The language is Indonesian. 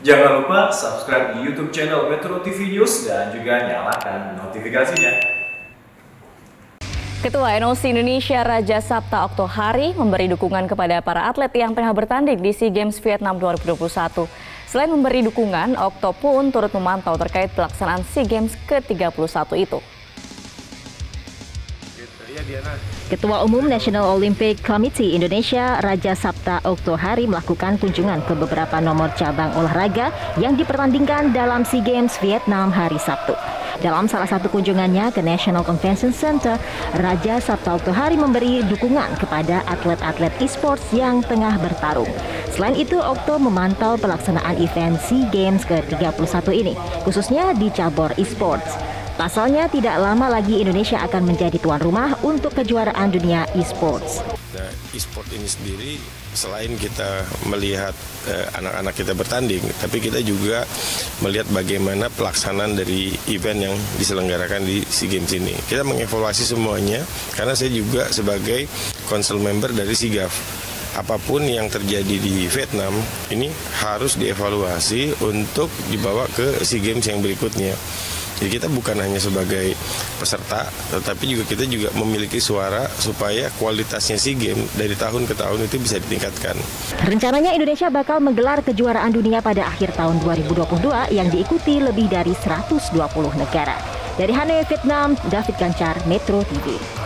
Jangan lupa subscribe di YouTube channel Metro TV News dan juga nyalakan notifikasinya. Ketua NOC Indonesia Raja Sapta Oktohari memberi dukungan kepada para atlet yang tengah bertanding di SEA Games Vietnam 2021. Selain memberi dukungan, Okto pun turut memantau terkait pelaksanaan SEA Games ke-31 itu. Ketua Umum National Olympic Committee Indonesia Raja Sapta Oktohari melakukan kunjungan ke beberapa nomor cabang olahraga yang dipertandingkan dalam SEA Games Vietnam hari Sabtu. Dalam salah satu kunjungannya ke National Convention Center, Raja Sapta Oktohari memberi dukungan kepada atlet-atlet e-sports yang tengah bertarung. Selain itu, Okto memantau pelaksanaan event SEA Games ke-31 ini, khususnya di cabur e-sports. Pasalnya, tidak lama lagi Indonesia akan menjadi tuan rumah untuk kejuaraan dunia e-sports. Nah, e-sport ini sendiri, selain kita melihat anak-anak kita bertanding, tapi kita juga melihat bagaimana pelaksanaan dari event yang diselenggarakan di SEA Games ini. Kita mengevaluasi semuanya, karena saya juga sebagai council member dari SEA. Apapun yang terjadi di Vietnam ini harus dievaluasi untuk dibawa ke SEA Games yang berikutnya. Jadi kita bukan hanya sebagai peserta, tetapi juga kita juga memiliki suara supaya kualitasnya SEA Games dari tahun ke tahun itu bisa ditingkatkan. Rencananya Indonesia bakal menggelar kejuaraan dunia pada akhir tahun 2022 yang diikuti lebih dari 120 negara. Dari Hanoi, Vietnam, David Gancar, Metro TV.